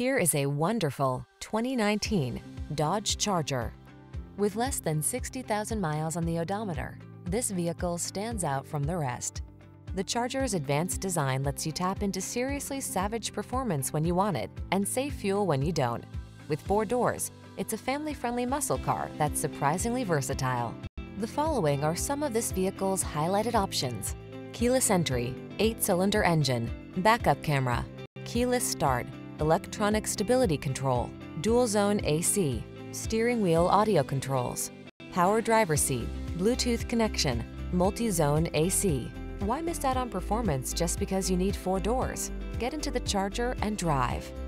Here is a wonderful 2019 Dodge Charger. With less than 60,000 miles on the odometer, this vehicle stands out from the rest. The Charger's advanced design lets you tap into seriously savage performance when you want it and save fuel when you don't. With 4 doors, it's a family-friendly muscle car that's surprisingly versatile. The following are some of this vehicle's highlighted options: keyless entry, 8-cylinder engine, backup camera, keyless start, electronic stability control, dual zone AC, steering wheel audio controls, power driver's seat, Bluetooth connection, multi-zone AC. Why miss out on performance just because you need 4 doors? Get into the Charger and drive.